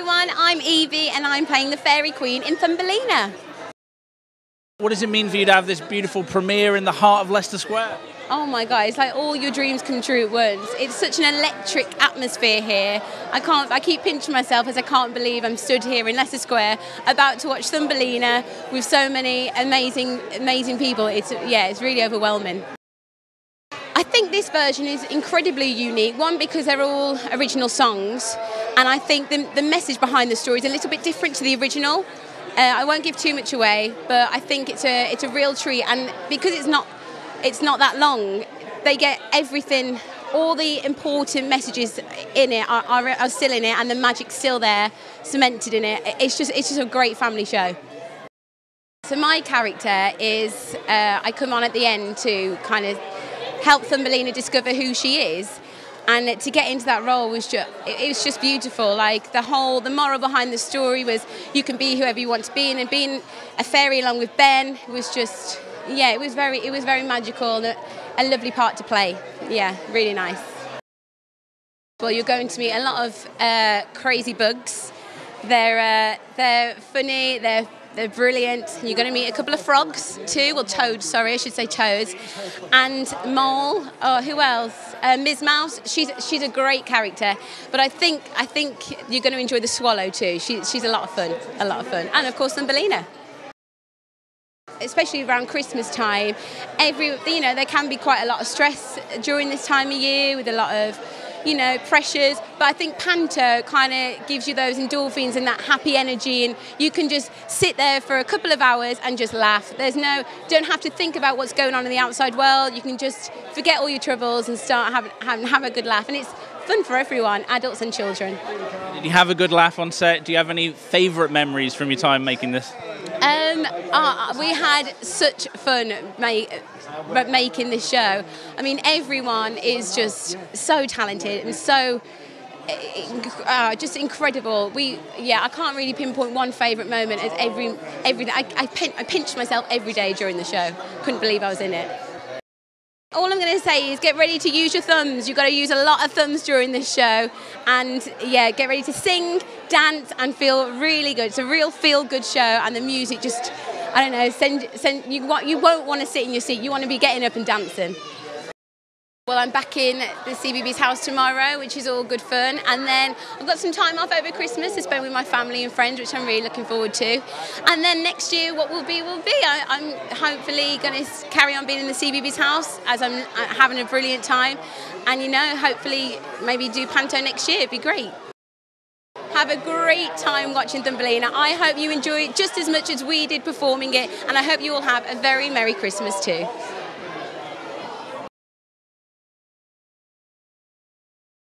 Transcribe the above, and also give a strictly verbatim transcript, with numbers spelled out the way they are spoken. everyone, I'm Evie and I'm playing the Fairy Queen in Thumbelina. What does it mean for you to have this beautiful premiere in the heart of Leicester Square? Oh my God, it's like all your dreams come true at once. It's such an electric atmosphere here. I can't, I keep pinching myself as I can't believe I'm stood here in Leicester Square about to watch Thumbelina with so many amazing, amazing people. It's, yeah, it's really overwhelming. I think this version is incredibly unique, one because they're all original songs, and I think the, the message behind the story is a little bit different to the original. Uh, I won't give too much away, but I think it's a, it's a real treat, and because it's not It's not that long, they get everything, all the important messages in it are, are, are still in it, and the magic's still there, cemented in it. It's just, it's just a great family show. So my character is, uh, I come on at the end to kind of help Thumbelina discover who she is, and to get into that role was just, it was just beautiful. Like the whole, the moral behind the story was you can be whoever you want to be, and being a fairy along with Ben was just, yeah, it was very, it was very magical and a lovely part to play. Yeah, really nice. Well, you're going to meet a lot of uh, crazy bugs. They're uh, they're funny. They're they're brilliant. You're going to meet a couple of frogs too, well, toads. Sorry, I should say toads. And Mole. Oh, who else? Uh, Miz Mouse. She's she's a great character. But I think I think you're going to enjoy the swallow too. She, she's a lot of fun. A lot of fun. And of course, Thumbelina. Especially around Christmas time, every you know there can be quite a lot of stress during this time of year with a lot of you know pressures, but I think Panto kind of gives you those endorphins and that happy energy, and you can just sit there for a couple of hours and just laugh. There's no, don't have to think about what's going on in the outside world. You can just forget all your troubles and start having have, have a good laugh, and it's fun for everyone, adults and children. Did you have a good laugh on set? Do you have any favourite memories from your time making this? Um, uh, we had such fun ma making this show. I mean, everyone is just so talented and so uh, just incredible. We, yeah, I can't really pinpoint one favourite moment. As every every I, I, pin I pinched myself every day during the show. Couldn't believe I was in it. All I'm going to say is get ready to use your thumbs. You've got to use a lot of thumbs during this show. And yeah, get ready to sing, dance and feel really good. It's a real feel-good show, and the music just, I don't know, send, send, you, you won't want to sit in your seat. You want to be getting up and dancing. Well, I'm back in the CBeebies house tomorrow, which is all good fun. And then I've got some time off over Christmas to spend with my family and friends, which I'm really looking forward to. And then next year, what will be, will be. I, I'm hopefully going to carry on being in the CBeebies house as I'm having a brilliant time. And, you know, hopefully maybe do Panto next year. It'd be great. Have a great time watching Thumbelina. I hope you enjoy it just as much as we did performing it. And I hope you all have a very Merry Christmas too.